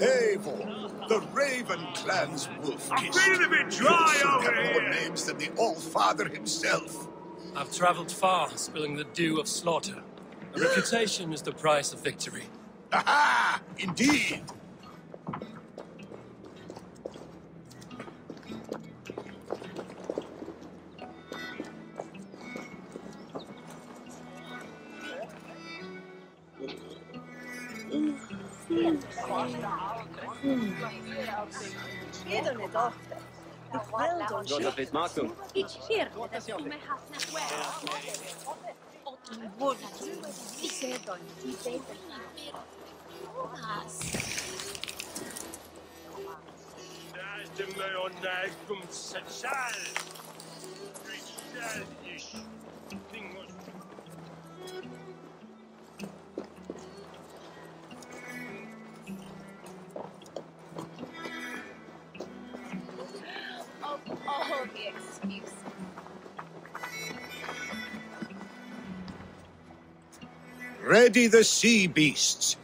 Eivor, the Raven Clan's Wolf-Kissed. I'm feeling a bit dry over here. More names than the All-Father himself. I've traveled far, spilling the dew of slaughter. A reputation is the price of victory. Aha! Indeed! Oh, the excuse. Ready the sea beasts.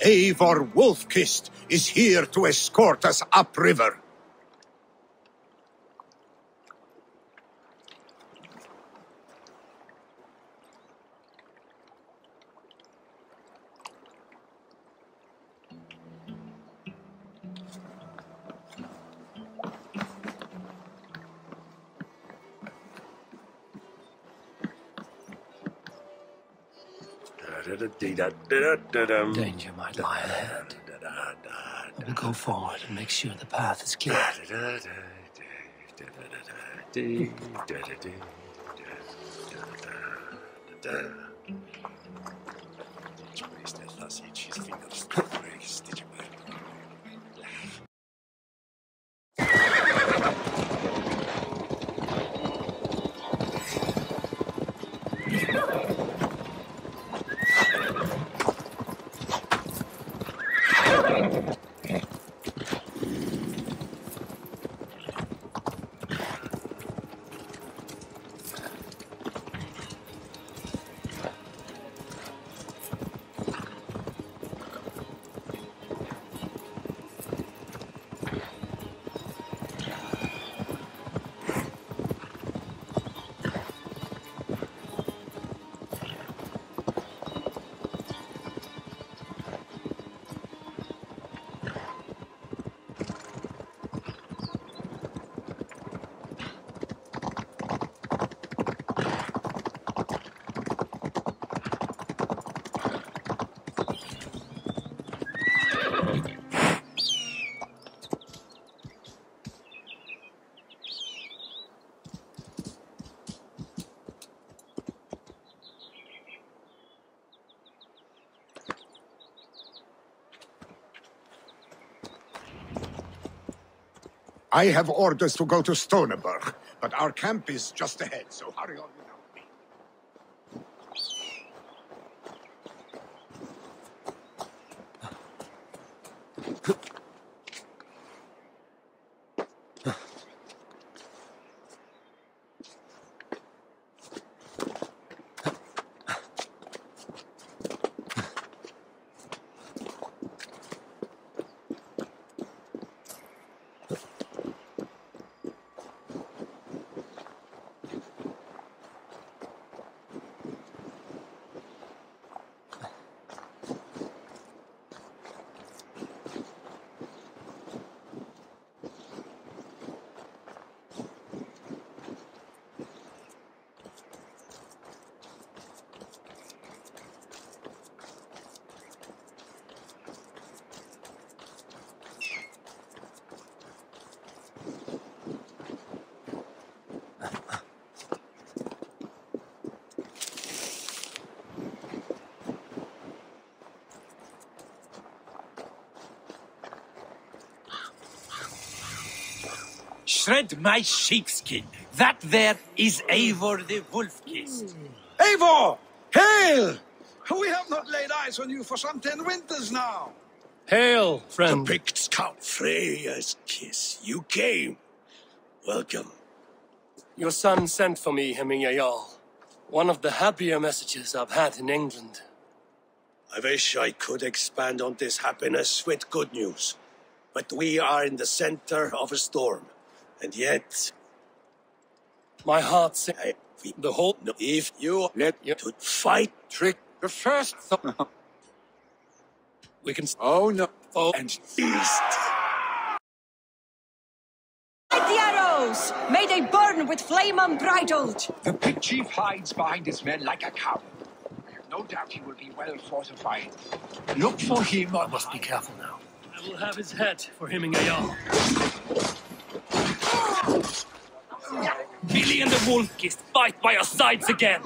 Eivor Wolf-Kissed is here to escort us upriver. Danger might lie ahead. We'll go forward and make sure the path is clear. I have orders to go to Stoneburg, but our camp is just ahead, so hurry on without me. Shred my sheepskin. That there is Eivor the Wolf-Kissed. Eivor! Hail! We have not laid eyes on you for some 10 winters now. Hail, friend. The Picts count Freya's kiss. You came. Welcome. Your son sent for me, Hemingayall. One of the happier messages I've had in England. I wish I could expand on this happiness with good news. But we are in the center of a storm. And yet... My heart sinks. The whole... No, if you let you... To fight trick the first... We can... Oh no. Oh, and feast. The arrows! May they burn with flame unbridled! The Pict chief hides behind his men like a coward. I have no doubt he will be well fortified. Look for him. I must be careful now. I will have his head for Hemingayall. Vili and the Wolf-Kissed fight by our sides again!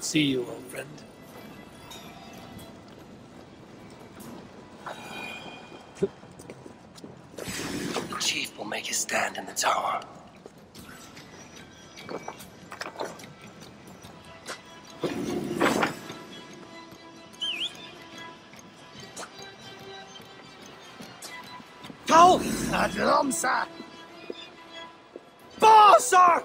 See you, old friend. The chief will make his stand in the tower. Go! Adromsa! Bossart!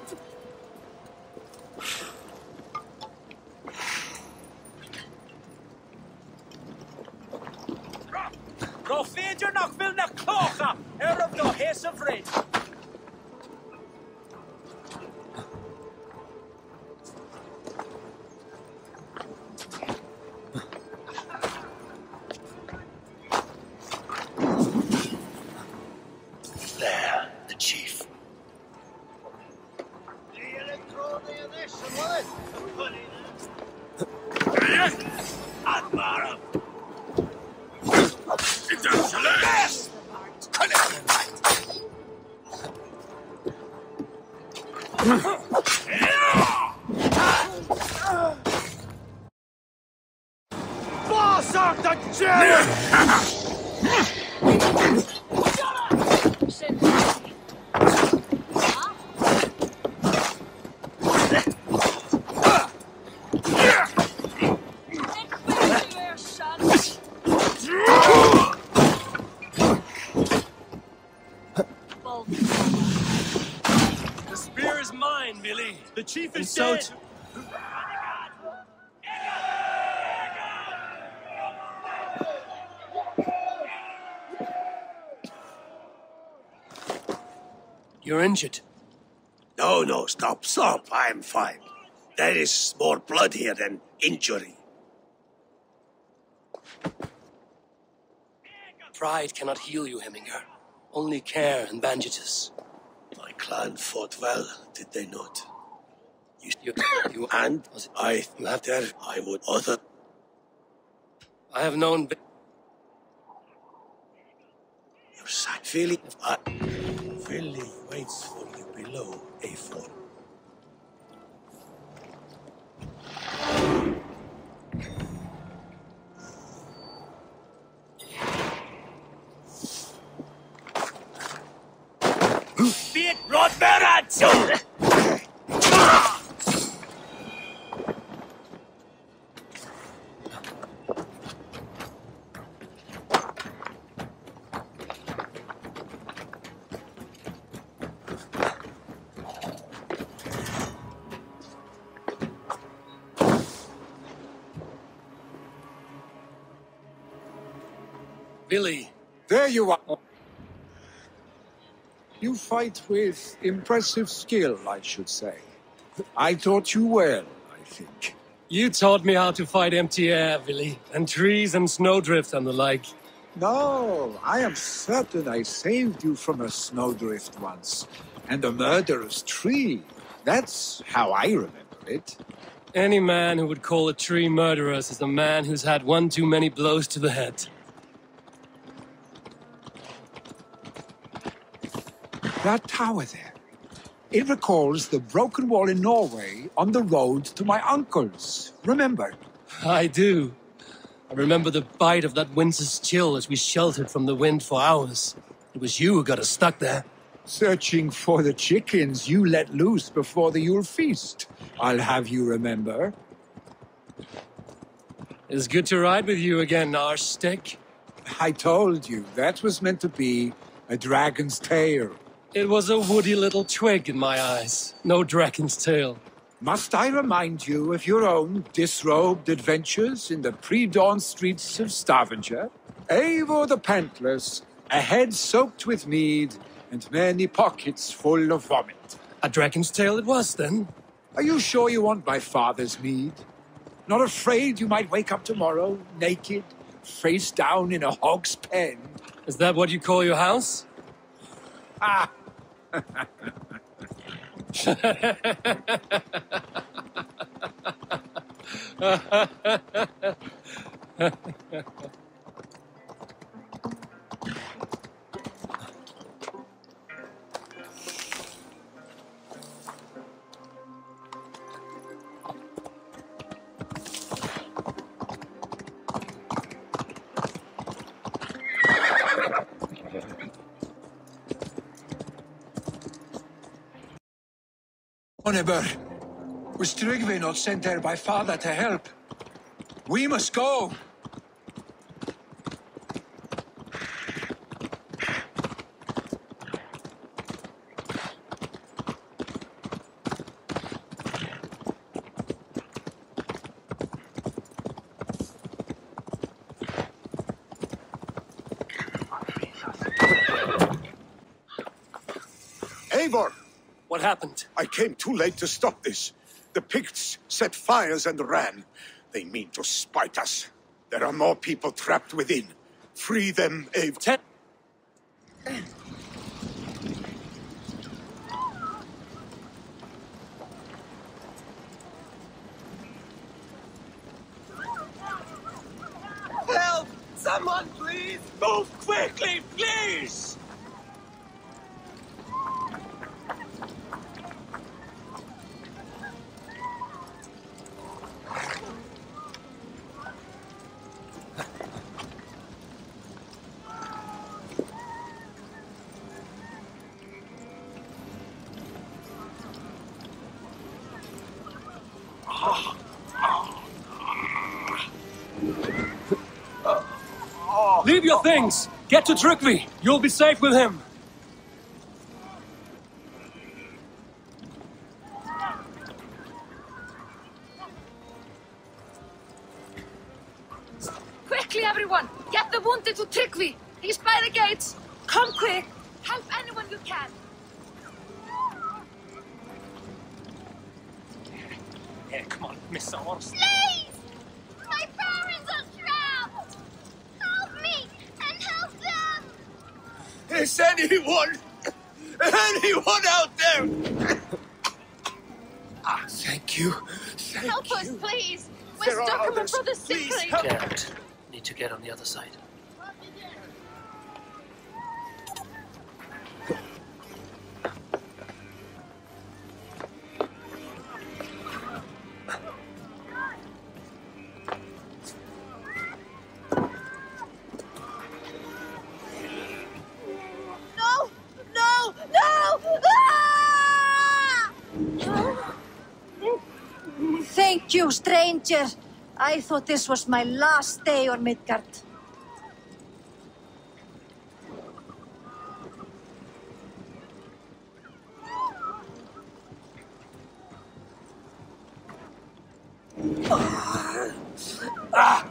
You're injured. No, no, stop, stop. I'm fine. There is more blood here than injury. Pride cannot heal you, Heminger. Only care and bandages. My clan fought well, did they not? You and I latter I would other. I have known your sad Vili. Vili waits for you below Eivor. Be it brought back. Vili, there you are. You fight with impressive skill, I should say. I taught you well, I think. You taught me how to fight empty air, Vili, and trees and snowdrift and the like. No, I am certain I saved you from a snowdrift once, and a murderous tree. That's how I remember it. Any man who would call a tree murderous is a man who's had one too many blows to the head. That tower there, it recalls the broken wall in Norway on the road to my uncle's, remember? I do. I remember the bite of that winter's chill as we sheltered from the wind for hours. It was you who got us stuck there. Searching for the chickens you let loose before the Yule feast, I'll have you remember. It's good to ride with you again, Arstek. I told you, that was meant to be a dragon's tail. It was a woody little twig in my eyes. No dragon's tail. Must I remind you of your own disrobed adventures in the pre-dawn streets of Stavanger? Eivor the Pantless, a head soaked with mead, and many pockets full of vomit. A dragon's tail it was, then. Are you sure you want my father's mead? Not afraid you might wake up tomorrow, naked, face down in a hog's pen? Is that what you call your house? Ah! Was Tryggve not sent there by father to help? We must go! Eivor! What happened? I came too late to stop this. The Picts set fires and ran. They mean to spite us. There are more people trapped within. Free them, Eivor. Help! Someone, please! Move quickly, please! Leave your things! Get to Tryggvi! You'll be safe with him! Quickly, everyone! Get the wounded to Tryggvi! He's by the gates! Come quick! Help anyone you can! Yeah, come on, Miss Horse. Is anyone out there? Ah. Thank you. Help us, please. We're stuck in my brother's sickly. Can't. Need to get on the other side. You stranger, I thought this was my last day on Midgard.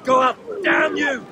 Go up, damn you!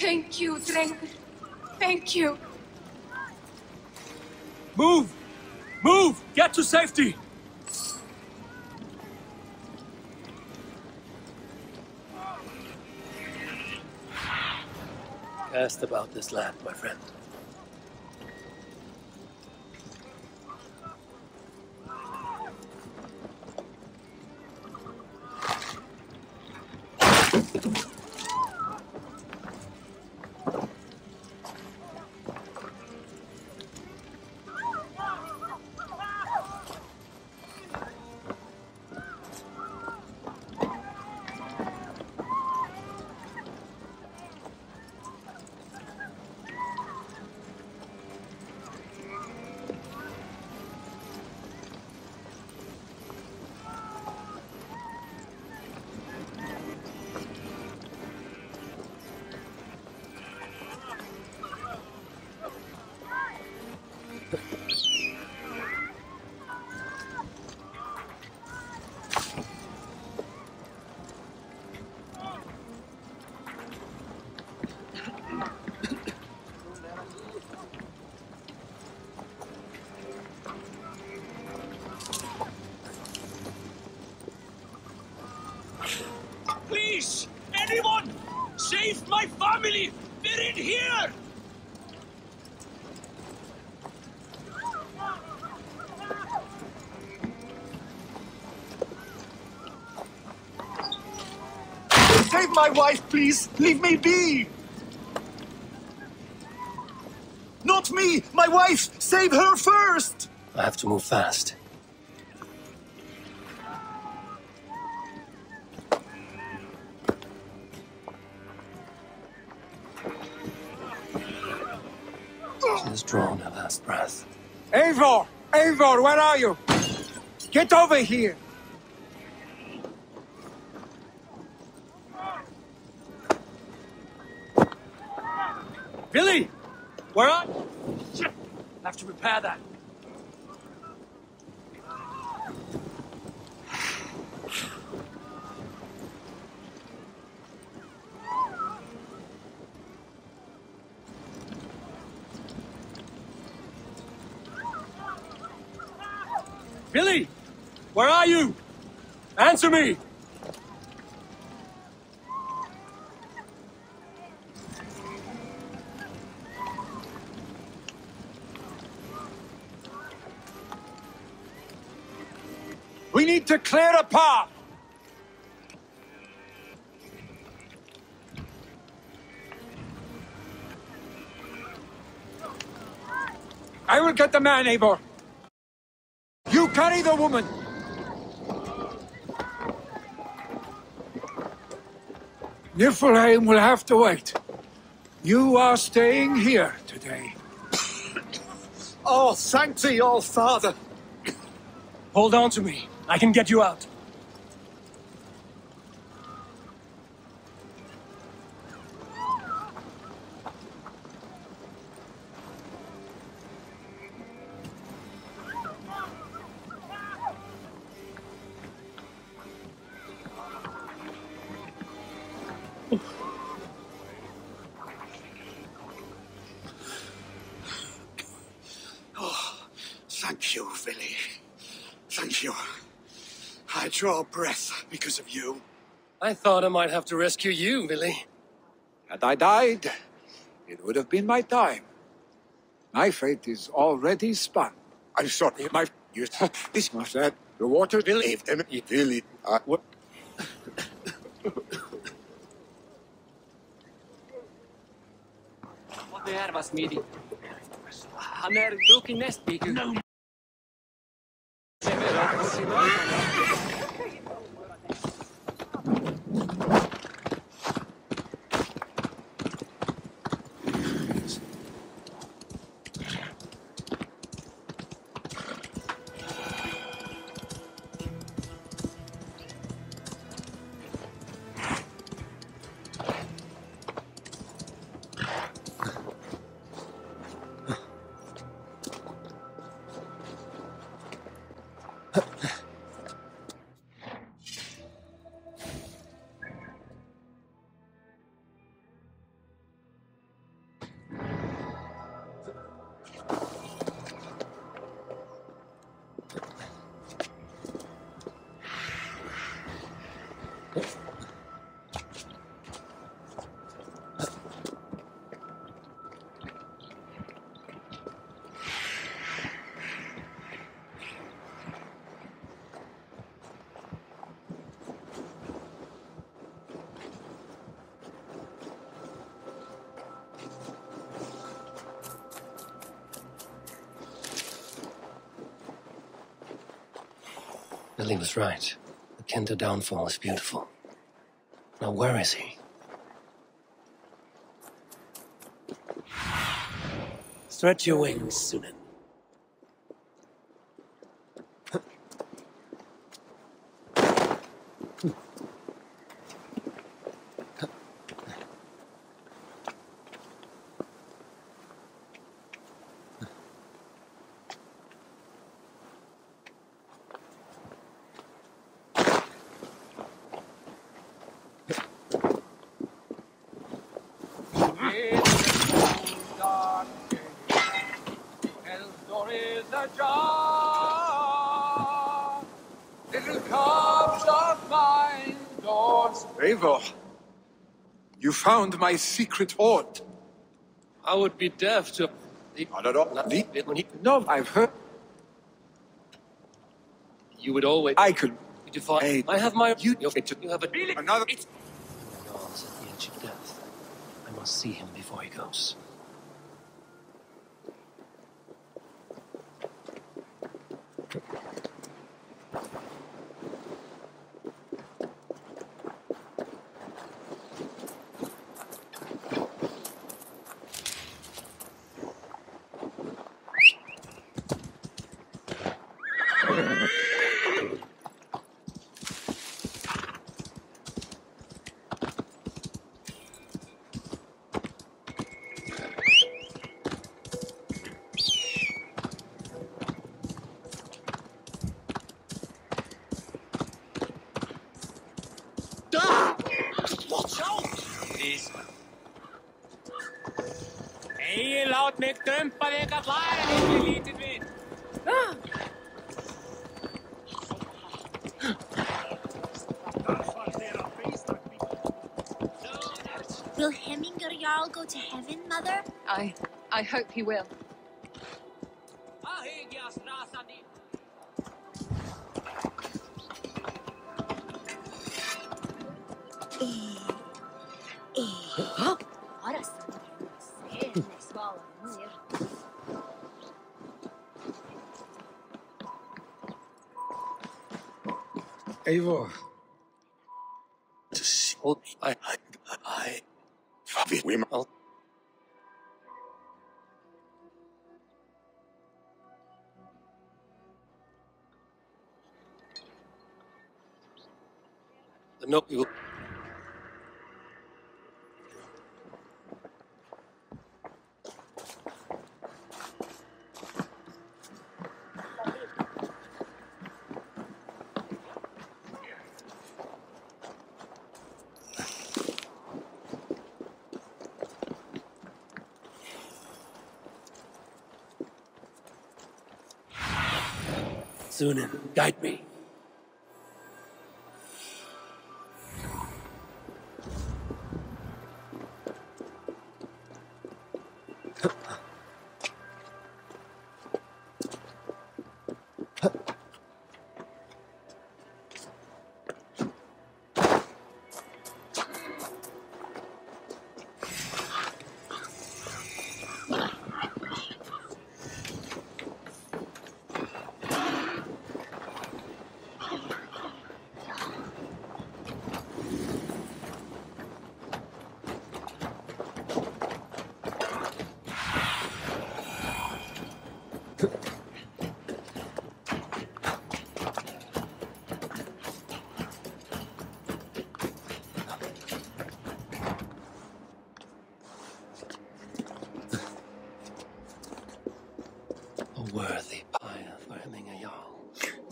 Thank you, Tryggve. Thank you. Move! Move! Get to safety! Cast about this land, my friend. My wife, please! Leave me be! Not me! My wife! Save her first! I have to move fast. She has drawn her last breath. Eivor! Eivor, where are you? Get over here! Vili! Where are you? Shit! I have to repair that. Vili! Where are you? Answer me! We need to clear a path! I will get the man, Eivor. You carry the woman. Niflheim will have to wait. You are staying here today. Oh, thank thee, old father. Hold on to me. I can get you out. Draw breath because of you. I thought I might have to rescue you, Vili. Had I died, it would have been my time. My fate is already spun. I'm sorry, my... This must have... The water... Vili... Vili... What? What the hell was meeting? Han broken nest beaker. No! Billy was right. The Kinder downfall is beautiful. Now where is he? Stretch your wings, Sunan. Eivor, you found my secret hoard. I would be deaf to... No, I've heard... You would always... I could... I have my... You have a... Another... It's... Jarl's at the edge of death. I must see him before he goes. Will Hemingayall Jarl go to heaven, Mother? I hope he will. Eivor. I fucking women. No, you. Sunan, guide me.